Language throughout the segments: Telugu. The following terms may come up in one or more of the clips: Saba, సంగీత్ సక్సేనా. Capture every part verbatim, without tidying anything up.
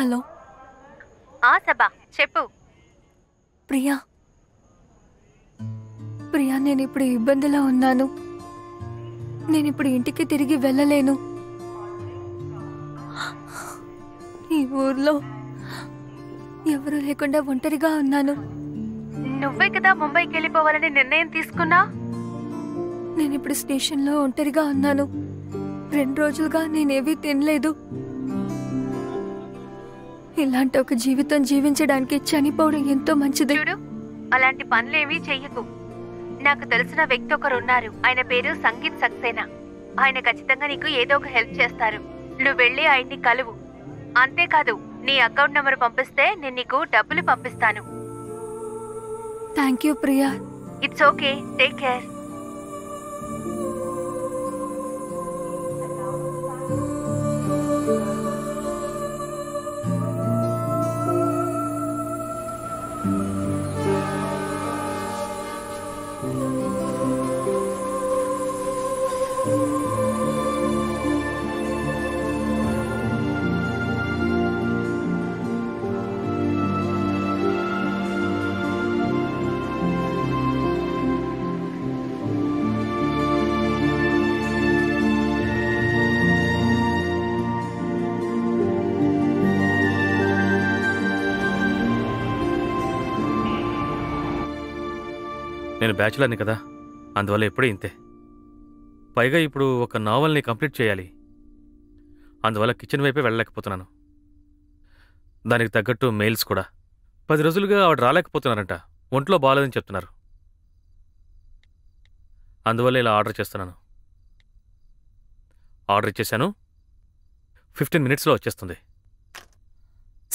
Hello. Ah, Saba. Cheppu. Priya. Priya, I am not going to go I am not ఈ ఊర్లో ఎవరు లేకుండా ఒంటరిగా ఉన్నాను. నువ్వే కదా ముంబైకి వెళ్ళిపోవాలని నిర్ణయం తీసుకున్నా. నేను ఇప్పుడు స్టేషన్ లో ఒంటరిగా ఉన్నాను. రెండు రోజులుగా నేనేవి తినలేదు. ఇలాంటి ఒక జీవితం జీవించడానికి చనిపోవడం ఎంతో మంచిది. చూడు, అలాంటి పనులేమీ చెయ్యకు. నాకు తెలిసిన వ్యక్తి ఒకరు ఉన్నారు. ఆయన పేరు సంగీత్ సక్సేనా. ఆయన ఖచ్చితంగా నీకు ఏదో ఒక హెల్ప్ చేస్తారు. నువ్వు వెళ్ళి ఆయన్ని కలువు. అంతేకాదు, నీ అకౌంట్ నెంబర్ పంపిస్తే నేను నీకు డబ్బులు పంపిస్తాను. Thank you Priya. It's okay, take care. నేను బ్యాచులర్ని కదా, అందువల్ల ఎప్పుడూ ఇంతే. పైగా ఇప్పుడు ఒక నావల్ని కంప్లీట్ చేయాలి, అందువల్ల కిచెన్ వైపే వెళ్ళలేకపోతున్నాను. దానికి తగ్గట్టు మెయిల్స్ కూడా. పది రోజులుగా ఆవిడ రాలేకపోతున్నారంట, ఒంట్లో బాగాలేదని చెప్తున్నారు. అందువల్ల ఇలా ఆర్డర్ చేస్తున్నాను. ఆర్డర్ ఇచ్చేసాను, ఫిఫ్టీన్ మినిట్స్లో వచ్చేస్తుంది.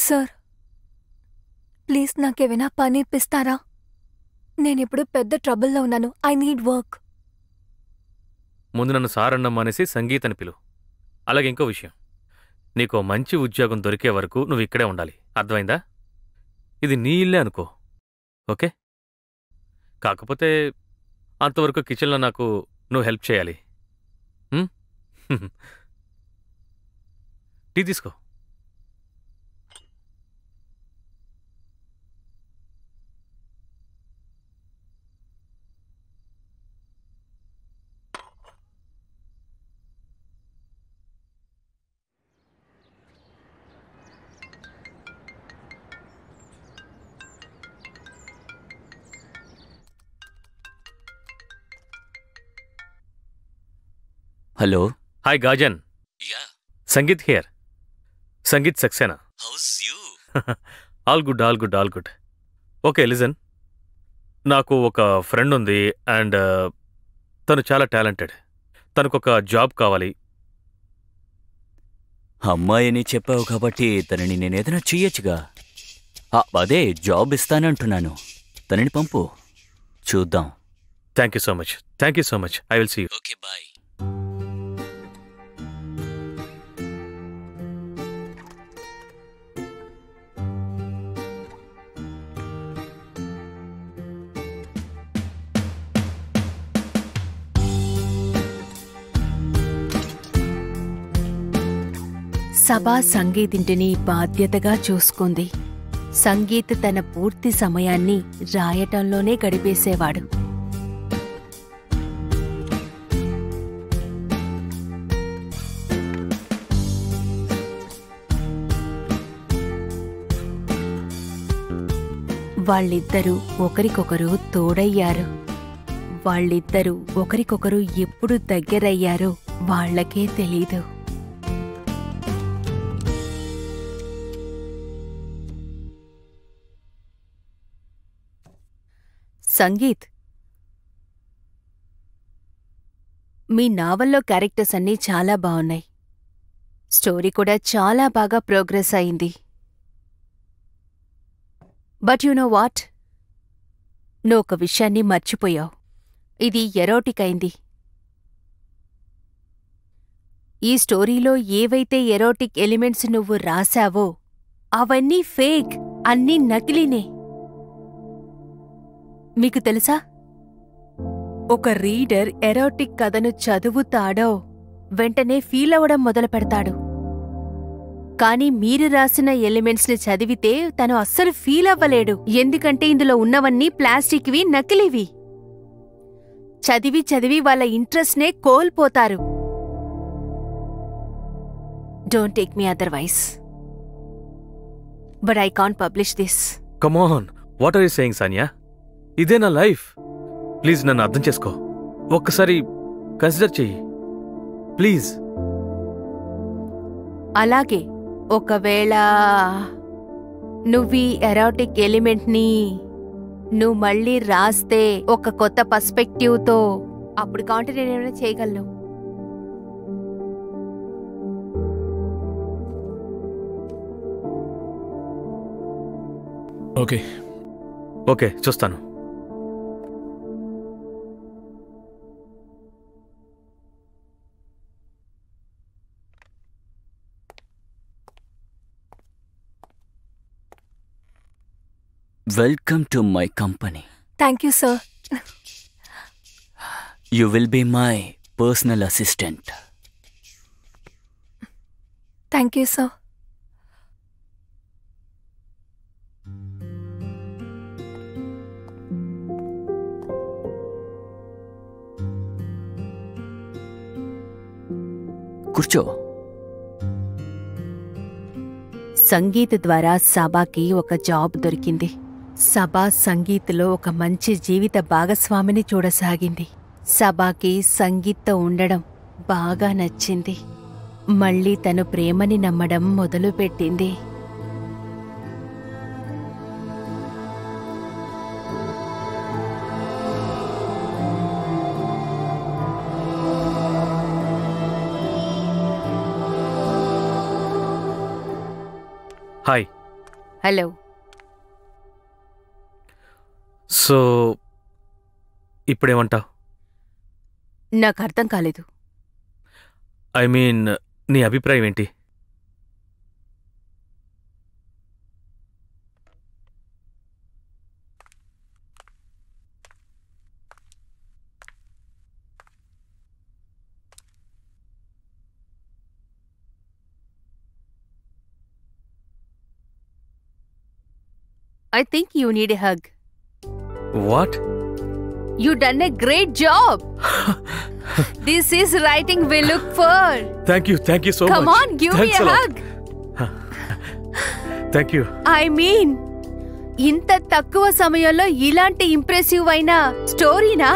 సార్ ప్లీజ్ నాకేమైనా పని ఇప్పిస్తారా? నేనిప్పుడు పెద్ద ట్రబుల్లో ఉన్నాను. I need work. ముందు నన్ను సారన్నం అనేసి సంగీత్ అని పిలు. అలాగే ఇంకో విషయం, నీకు మంచి ఉద్యోగం దొరికే వరకు నువ్వు ఇక్కడే ఉండాలి, అర్థమైందా? ఇది నీ ఇల్లే అనుకో, ఓకే? కాకపోతే అంతవరకు కిచెన్లో నాకు నువ్వు హెల్ప్ చేయాలి. టీ తీసుకో. హలో. హాయ్ గాజన్. Yeah, Sangeet here. సంగీత్ సక్సేనా. How's you? All good, all good, all good. Okay listen, నాకు ఒక ఫ్రెండ్ ఉంది అండ్ తను చాలా టాలెంటెడ్. తనకు ఒక జాబ్ కావాలి. అమ్మాయి అని చెప్పావు కాబట్టి తనని నేను ఏదైనా చెయ్యొచ్చుగా. అదే జాబ్ ఇస్తానంటున్నాను, తనని పంపు, చూద్దాం. Thank you so much, thank you so much. I will see you. Okay bye. సభా సంగీత్ ఇంటిని బాధ్యతగా చూసుకుంది. సంగీత్ తన పూర్తి సమయాన్ని రాయటంలోనే గడిపేసేవాడు. వాళ్ళిద్దరూ ఒకరికొకరు తోడయ్యారు. వాళ్ళిద్దరూ ఒకరికొకరు ఎప్పుడు దగ్గరయ్యారో వాళ్లకే తెలీదు. సంగీత్, మీ నావల్లో క్యారెక్టర్స్ అన్నీ చాలా బాగున్నాయి. స్టోరీ కూడా చాలా బాగా ప్రోగ్రెస్ అయింది. బట్ యు నో వాట్, నువ్వు ఒక విషయాన్ని మర్చిపోయావు. ఇది ఎరోటిక్ అయింది. ఈ స్టోరీలో ఏవైతే ఎరోటిక్ ఎలిమెంట్స్ నువ్వు రాశావో అవన్నీ ఫేక్, అన్నీ నకిలీనే. మీకు తెలుసా, ఒక రీడర్ ఎరోటిక్ కథను చదువుతాడో వెంటనే ఫీల్ అవ్వడం మొదలు పెడతాడు. కానీ మీరు రాసిన ఎలిమెంట్స్ ని చదివితే తను అస్సలు ఫీల్ అవ్వలేడు. ఎందుకంటే ఇందులో ఉన్నవన్నీ ప్లాస్టిక్వి, నకిలీవి. చదివి చదివి వాళ్ళ ఇంట్రెస్ట్ నే కోల్పోతారు. Don't take me otherwise. But I can't publish this. Come on. What are you saying, Sanya? ఇదే నా లైఫ్. ప్లీజ్ నన్ను అర్థం చేసుకో. ఒక్కసారి కన్సిడర్ చెయ్యి ప్లీజ్. అలాగే ఒకవేళ నువ్వు ఎరోటిక్ ఎలిమెంట్ ని నువ్వు మళ్ళీ రాస్తే ఒక కొత్త పర్స్పెక్టివ్ తో, అప్పుడు కాంటెంట్ ఏమైనా చేయగలను. ఓకే ఓకే చూస్తాను. Welcome to my company. Thank you, sir. You will be my personal assistant. Thank you, sir. కూర్చో. సంగీత్ ద్వారా సాబాకి ఒక జాబ్ దొరికింది. సబా సంగీత్లో ఒక మంచి జీవిత భాగస్వామిని చూడసాగింది. సబాకి సంగీత్తో ఉండడం బాగా నచ్చింది. మళ్ళీ తను ప్రేమని నమ్మడం మొదలుపెట్టింది. హాయ్. హలో. సో ఇప్పుడేమంటావు? నాకు అర్థం కాలేదు. ఐ మీన్ నీ అభిప్రాయం ఏంటి? I think you need a hug. What? You done a great job. This is writing we look for. Thank you, thank you so Come much. Come on, give Thanks me a, a hug. Thank you. I mean, inta takkuva samayamlo ilanti impressive aina story na?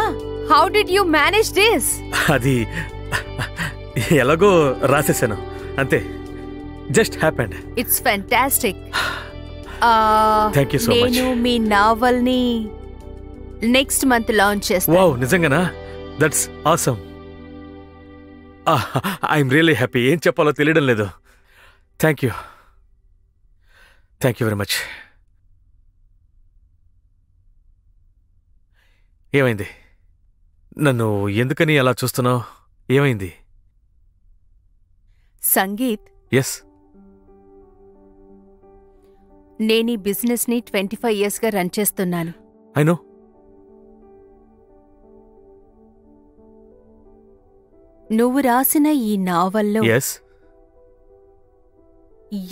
How did you manage this? Adi elago rasesanu. Ante just happened. It's fantastic. Ah, uh, thank you so nenu much. Nenu mee novel ni next month launch చేస్తా. వావ్, నిజంగానా? That's awesome. I'm really happy. ఏం చెప్పాలో తెలియడం లేదు. Thank you, thank you very much. ఏమైంది? నన్ను ఎందుకని అలా చూస్తున్నావు? ఏమైంది? సంగీత్, ఎస్, నేను ఈ బిజినెస్ని ట్వంటీ ఫైవ్ ఇయర్స్గా రన్ చేస్తున్నాను. I know. నువ్వు రాసిన ఈ నావల్లో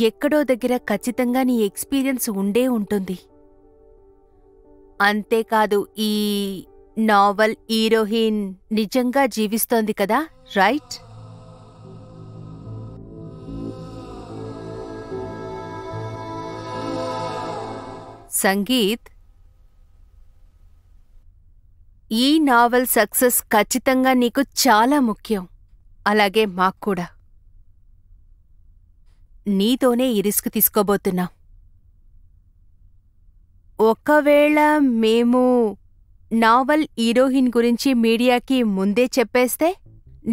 ఎక్కడో దగ్గర ఖచ్చితంగా నీ ఎక్స్పీరియన్స్ ఉండే ఉంటుంది. అంతేకాదు, ఈ నావల్ హీరోయిన్ నిజంగా జీవిస్తోంది కదా, రైట్? సంగీత్, ఈ నావల్ సక్సెస్ ఖచ్చితంగా నీకు చాలా ముఖ్యం, అలాగే మాకు కూడా. నీతోనే ఈ రిస్క్ తీసుకోబోతున్నా. ఒకవేళ మేము నావల్ హీరోయిన్ గురించి మీడియాకి ముందే చెప్పేస్తే,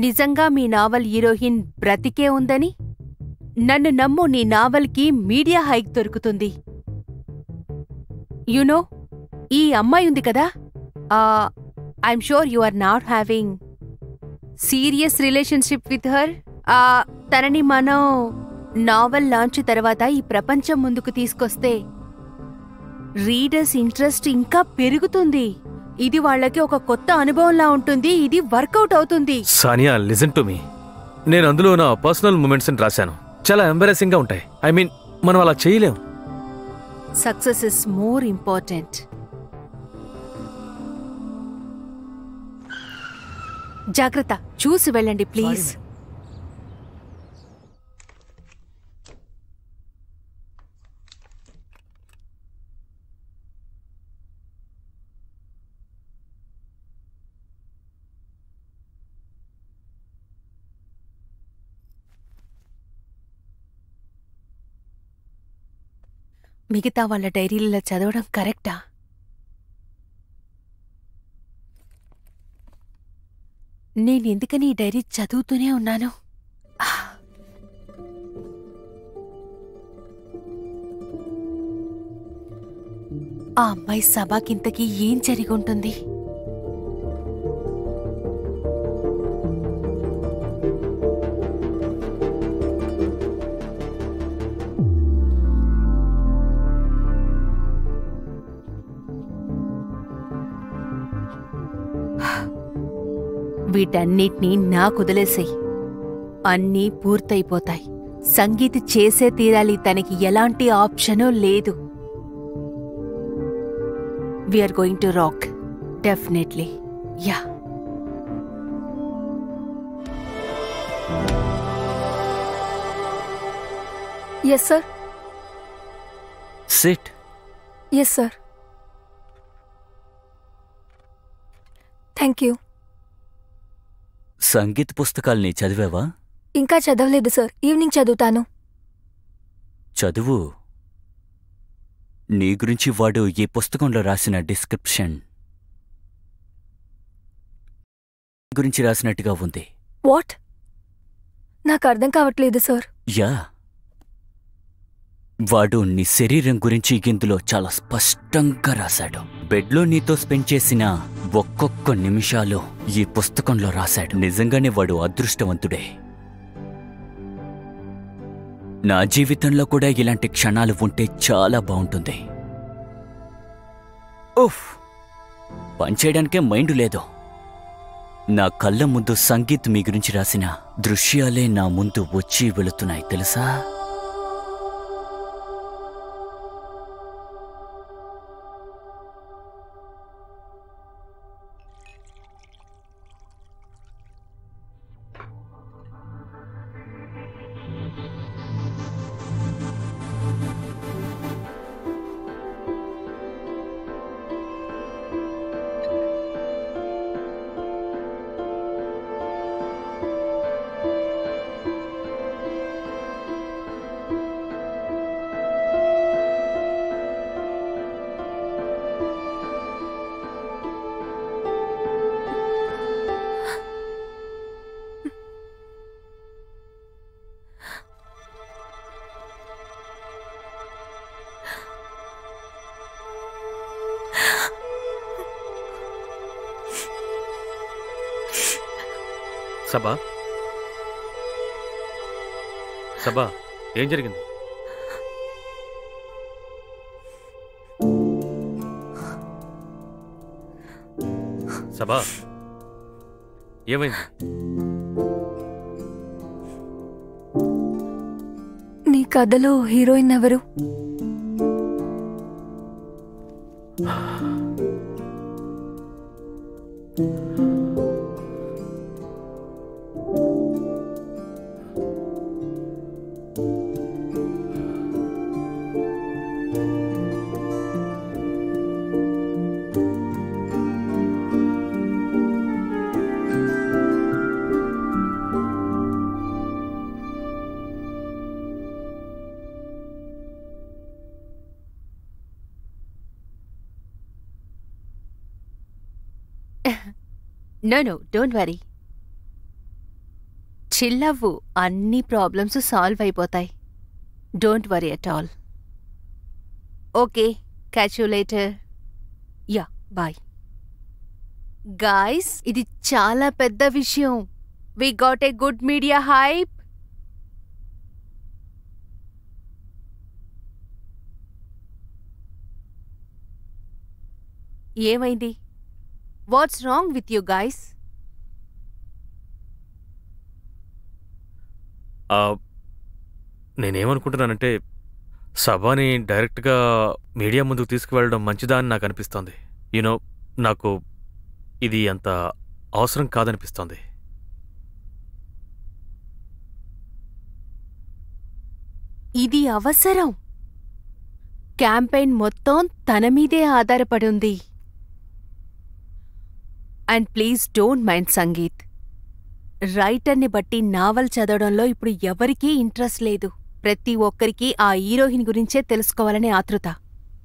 నిజంగా మీ నావల్ హీరోయిన్ బ్రతికే ఉందని, నన్ను నమ్ము, నీ నావల్కి మీడియా హైక్ దొరుకుతుంది. యునో, ఈ అమ్మాయి ఉంది కదా, Uh, I'm sure you are not having serious relationship with her. Uh, తనని మనం నావల్ లాంచ్ తర్వాత ఈ ప్రపంచం ముందుకు తీసుకొస్తే రీడర్స్ ఇంట్రెస్ట్ ఇంకా పెరుగుతుంది. ఇది వాళ్ళకి ఒక కొత్త అనుభవంలా ఉంటుంది. ఇది వర్కౌట్ అవుతుంది. Sania, listen to me. నేను అందులో నా పర్సనల్ మూమెంట్స్ రాశాను. చాలా ఎంబరేసింగ్ గా ఉంటాయి. ఐ మీన్ మనం అలా చేయలేం. Success is more important. జాగ్రత్త, చూసి వెళ్ళండి ప్లీజ్. మిగతా వాళ్ళ డైరీలలో చదవడం కరెక్టా? నేనెందుకని ఈ డైరీ చదువుతూనే ఉన్నాను? ఆ అమ్మాయి సభకింతకీ ఏం జరిగుంటుంది? వీటన్నిటినీ నాకుదిలేసేయి, అన్నీ పూర్తయిపోతాయి. సంగీత్ చేసే తీరాలి, తనకి ఎలాంటి ఆప్షను లేదు. We are going to rock definitely. Yeah, yes sir. Sit. Yes sir, thank you. Sangeet పుస్తకాల్ని చదివావా? ఇంకా చదవలేదు సార్, ఈవినింగ్ చదువుతాను. చదువు. నీ గురించి వాడు ఈ పుస్తకంలో రాసిన డిస్క్రిప్షన్ గురించి రాసినట్టుగా ఉంది. వాట్? నాకు అర్థం కావట్లేదు సార్. యా, వాడు నీ శరీరం గురించి ఇందులో చాలా స్పష్టంగా రాశాడు. బెడ్లో నీతో స్పెండ్ చేసిన ఒక్కొక్క నిమిషాలు ఈ పుస్తకంలో రాశాడు. నిజంగానే వాడు అదృష్టవంతుడే. నా జీవితంలో కూడా ఇలాంటి క్షణాలు ఉంటే చాలా బాగుంటుంది. ఉఫ్, పనిచేయడానికే మైండ్ లేదు. నా కళ్ళ ముందు సంగీత్ మీ గురించి రాసిన దృశ్యాలే నా ముందు వచ్చి వెళుతున్నాయి తెలుసా? సబా, సబా, ఏం జరిగింది? సబా, ఏమైంది? నీ కథలో హీరోయిన్ ఎవరు? నో నో, డోంట్ వరీ, చిల్లవ్వు, అన్ని ప్రాబ్లమ్స్ సాల్వ్ అయిపోతాయి. Don't worry at all. Okay, catch you later. Yeah, bye. Guys, ఇది చాలా పెద్ద విషయం. We got a good media hype. ఏమైంది? What's wrong with you guys? Uh, నేనేమనుకుంటున్నానంటే సబాని డైరెక్ట్గా మీడియా ముందుకు తీసుకువెళ్ళడం మంచిదా అని నాకు అనిపిస్తోంది. యూనో నాకు ఇది అంత అవసరం కాదనిపిస్తోంది. ఇది అవసరం. క్యాంపెయిన్ మొత్తం తన మీదే ఆధారపడి ఉంది. And please don't mind Sangeet, రైటర్ని బట్టి నావల్ చదవడంలో ఇప్పుడు ఎవరికీ ఇంట్రెస్ట్ లేదు. ప్రతి ఒక్కరికి ఆ హీరోయిన్ గురించే తెలుసుకోవాలనే ఆతృత.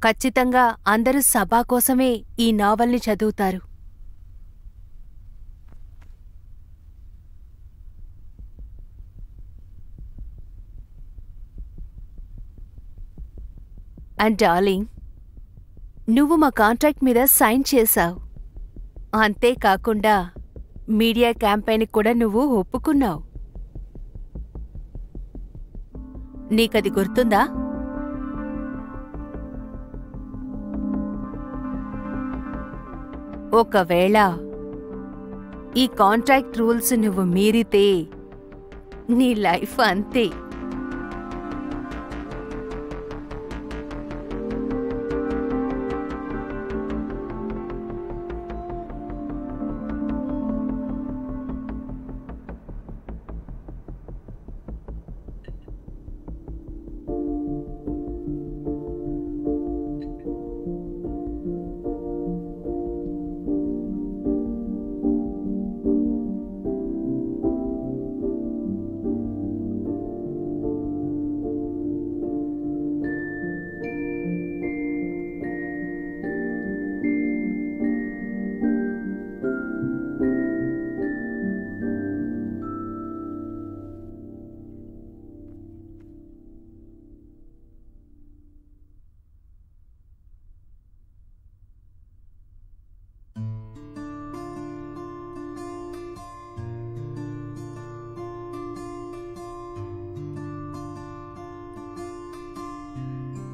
ఖచ్చితంగా అందరూ సభా కోసమే ఈ నావల్ని చదువుతారు. అండ్ డార్లింగ్, నువ్వు మా కాంట్రాక్ట్ మీద సైన్ చేశావు. అంతేకాకుండా మీడియా క్యాంపెయిన్కి కూడా నువ్వు ఒప్పుకున్నావు. నీకది గుర్తుందా? ఒకవేళ ఈ కాంట్రాక్ట్ రూల్స్ నువ్వు మీరితే నీ లైఫ్ అంతే.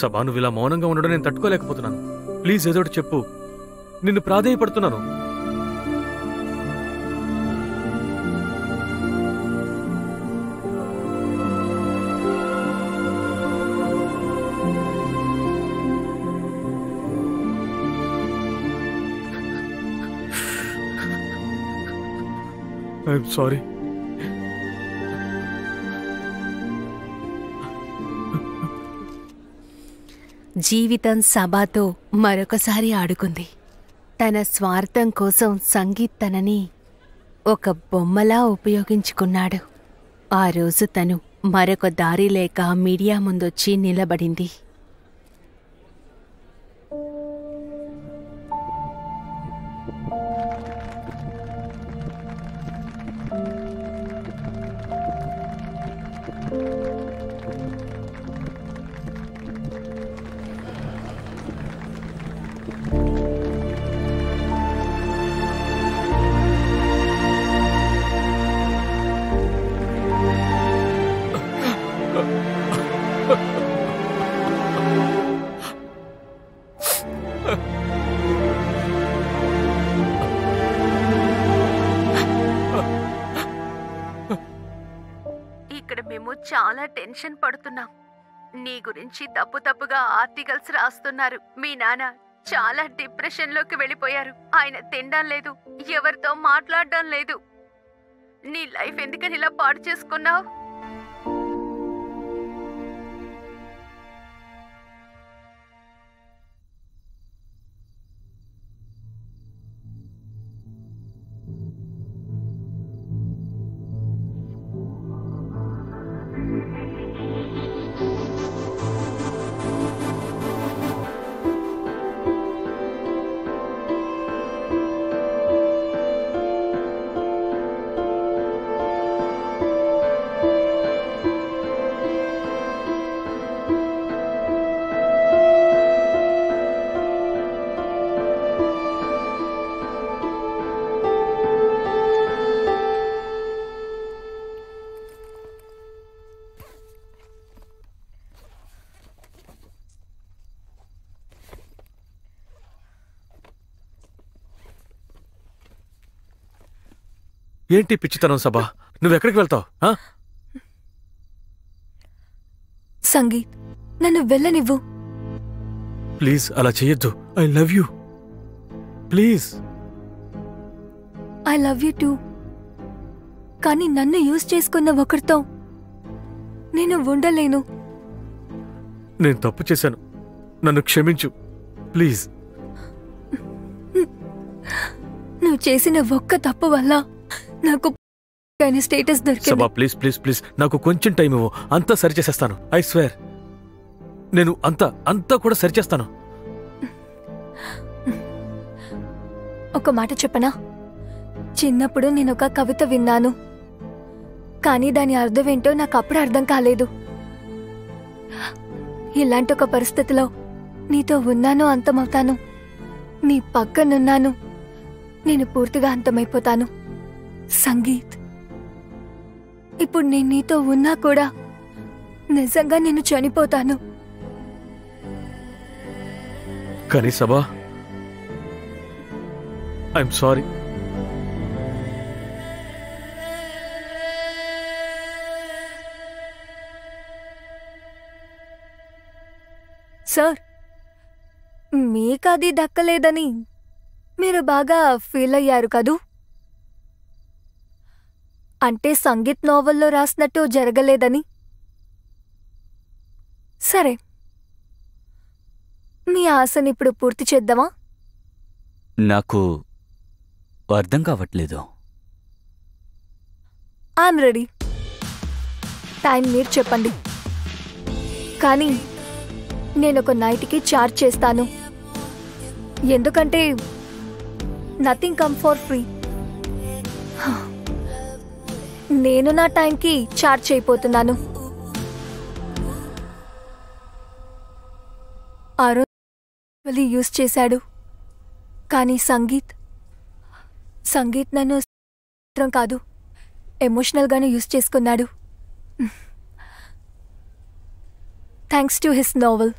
సబా, నువ్వు ఇలా మౌనంగా ఉండడం నేను తట్టుకోలేకపోతున్నాను. ప్లీజ్ ఏదోటి చెప్పు. నిన్ను ప్రాధేయపడుతున్నాను. I'm sorry. జీవితం సబాతో మరొకసారి ఆడుకుంది. తన స్వార్థం కోసం సంగీత్ తనని ఒక బొమ్మలా ఉపయోగించుకున్నాడు. ఆ రోజు తను మరొక దారి లేక మీడియా ముందొచ్చి నిలబడింది. చాలా టెన్షన్ పడుతున్నాం. నీ గురించి తప్పు తప్పుగా ఆర్టికల్స్ రాస్తున్నారు. మీ నాన్న చాలా డిప్రెషన్ లోకి వెళ్ళిపోయారు. ఆయన తినడం లేదు, ఎవరితో మాట్లాడడం లేదు. నీ లైఫ్ ఎందుకని ఇలా పాడు చేసుకున్నావు? ఏంటి పిచ్చితనం సభ? నువ్వెక్కడికి వెళ్తావు? సంగీత్, నన్ను వెళ్ళనివ్వు. ప్లీజ్ అలా చేయొద్దు. I love you. Please. I love you too. కానీ నన్ను యూజ్ చేసుకున్న ఒకరితో నేను ఉండలేను. నేను తప్పు చేశాను, నన్ను క్షమించు. ప్లీజ్. నువ్వు చేసిన ఒక్క తప్పు వల్ల నాకు స్టేటస్ దొరికింది. ప్లీజ్ ప్లీజ్ ప్లీజ్ నాకు కొంచెం టైం ఇవ్వు, అంతా సరిచేసేస్తాను. ఐ స్వేర్, నేను అంతా అంతా కూడా సరిచేస్తాను. ఒక మాట చెప్పనా? చిన్నప్పుడు నేను ఒక కవిత విన్నాను, కానీ దాని అర్థం ఏంటో నాకు అప్పుడు అర్థం కాలేదు. ఇలాంటి ఒక పరిస్థితిలో నీతో ఉన్నాను, అంతమవుతాను. నీ పక్కనున్నాను, నేను పూర్తిగా అంతమైపోతాను. సంగీత్, ఇప్పుడు నేను నీతో ఉన్నా కూడా నిజంగా నేను చనిపోతాను. కానీ సబా, ఐఎమ్ సారీ. సార్, మీకది దక్కలేదని మీరు బాగా ఫీల్ అయ్యారు కదూ? అంటే సంగీత్ నోవెల్లో రాసినట్టు జరగలేదని? సరే, మీ ఆశని ఇప్పుడు పూర్తి చేద్దామా? నాకు అర్థం కావట్లేదు. I'm ready. టైం మీరు చెప్పండి, కానీ నేనొక నైట్కి చార్జ్ చేస్తాను. ఎందుకంటే నథింగ్ కమ్ ఫర్ ఫ్రీ. నేను నా టైంకి చార్జ్ అయిపోతున్నాను. అరుణ్ యూజ్ చేశాడు, కానీ సంగీత్ సంగీత్ నన్ను మాత్రం కాదు, ఎమోషనల్గానే యూజ్ చేసుకున్నాడు. థ్యాంక్స్ టు హిస్ నోవెల్,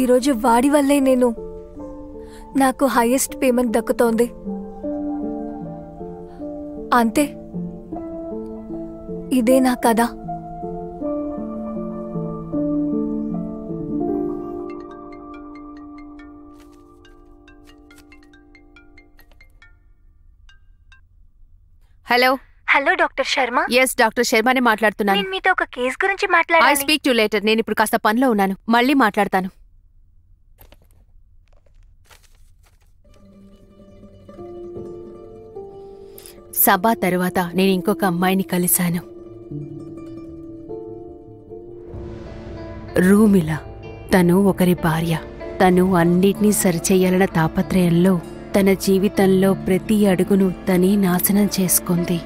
ఈరోజు వాడి వల్లే నేను నాకు హైయెస్ట్ పేమెంట్ దక్కుతోంది. అంతే, ఇదే నా కథ. Hello hello doctor Sharma. Yes, doctor శర్మనే మాట్లాడుతున్నాను. నేను మీతో ఒక కేస్ గురించి మాట్లాడాలి. I speak to you later. నేను ఇప్పుడు కాస్త పనిలో ఉన్నాను, మళ్ళీ మాట్లాడతాను. సభ తర్వాత నేను ఇంకొక అమ్మాయిని కలిశాను, రూమిల. తను ఒకరి భార్య. తను అన్నిటినీ సరిచేయాలన్న తాపత్రయంలో తన జీవితంలో ప్రతి అడుగును తనే నాశనం చేసుకుంది.